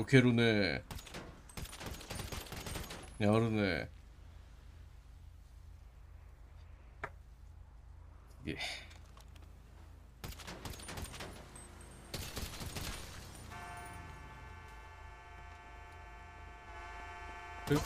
避けるね。やるね。いえ。えっ